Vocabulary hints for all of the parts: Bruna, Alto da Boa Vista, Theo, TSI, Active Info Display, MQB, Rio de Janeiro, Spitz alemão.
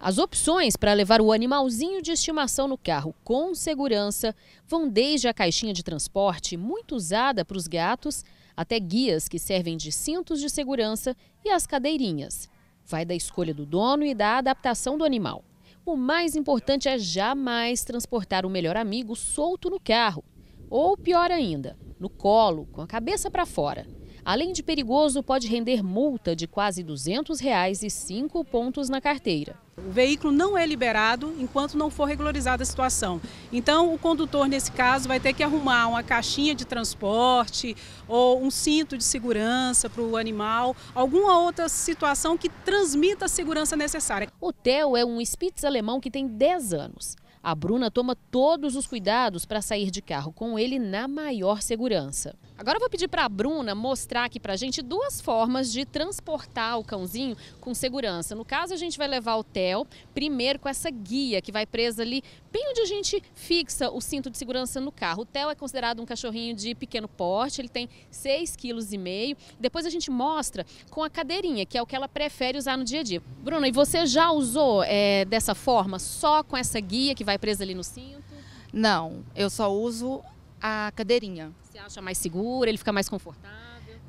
As opções para levar o animalzinho de estimação no carro com segurança vão desde a caixinha de transporte, muito usada para os gatos, até guias que servem de cintos de segurança e as cadeirinhas. Vai da escolha do dono e da adaptação do animal. O mais importante é jamais transportar o melhor amigo solto no carro, ou pior ainda, no colo, com a cabeça para fora. Além de perigoso, pode render multa de quase R$200 e 5 pontos na carteira. O veículo não é liberado enquanto não for regularizada a situação. Então, o condutor, nesse caso, vai ter que arrumar uma caixinha de transporte ou um cinto de segurança para o animal, alguma outra situação que transmita a segurança necessária. O Theo é um Spitz alemão que tem 10 anos. A Bruna toma todos os cuidados para sair de carro com ele na maior segurança. Agora eu vou pedir para a Bruna mostrar aqui para a gente duas formas de transportar o cãozinho com segurança. No caso, a gente vai levar o Theo primeiro com essa guia que vai presa ali, bem onde a gente fixa o cinto de segurança no carro. O Theo é considerado um cachorrinho de pequeno porte, ele tem 6,5 kg. Depois a gente mostra com a cadeirinha, que é o que ela prefere usar no dia a dia. Bruna, e você já usou dessa forma, só com essa guia que vai presa ali no cinto? Não, eu só uso a cadeirinha. Você acha mais segura, ele fica mais confortável?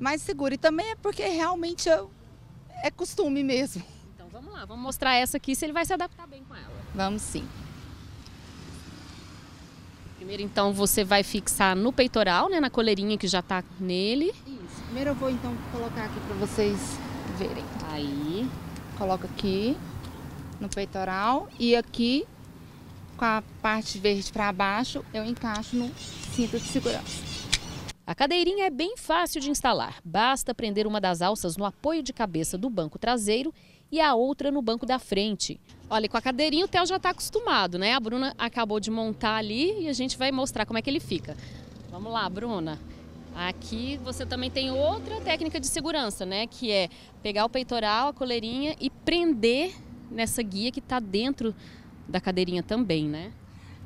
Mais seguro, e também é porque realmente é costume mesmo. Então vamos lá, vamos mostrar essa aqui, se ele vai se adaptar bem com ela. Vamos sim. Primeiro então você vai fixar no peitoral, né, na coleirinha que já tá nele. Isso, primeiro eu vou então colocar aqui para vocês verem. Aí, coloca aqui no peitoral e aqui, com a parte verde para baixo, eu encaixo no cinto de segurança. A cadeirinha é bem fácil de instalar. Basta prender uma das alças no apoio de cabeça do banco traseiro e a outra no banco da frente. Olha, com a cadeirinha o Theo já está acostumado, né? A Bruna acabou de montar ali e a gente vai mostrar como é que ele fica. Vamos lá, Bruna. Aqui você também tem outra técnica de segurança, né? Que é pegar o peitoral, a coleirinha e prender nessa guia que está dentro da cadeirinha também, né?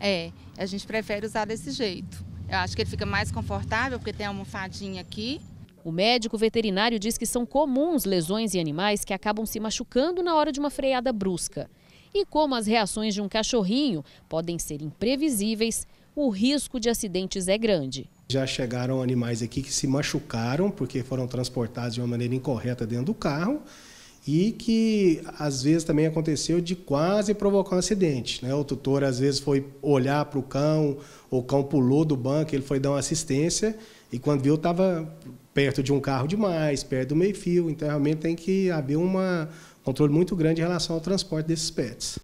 É, a gente prefere usar desse jeito. Eu acho que ele fica mais confortável porque tem a almofadinha aqui. O médico veterinário diz que são comuns lesões em animais que acabam se machucando na hora de uma freada brusca. E como as reações de um cachorrinho podem ser imprevisíveis, o risco de acidentes é grande. Já chegaram animais aqui que se machucaram porque foram transportados de uma maneira incorreta dentro do carro. E que às vezes também aconteceu de quase provocar um acidente, né? O tutor às vezes foi olhar para o cão pulou do banco, ele foi dar uma assistência e quando viu estava perto de um carro demais, perto do meio-fio, então realmente tem que haver um controle muito grande em relação ao transporte desses pets.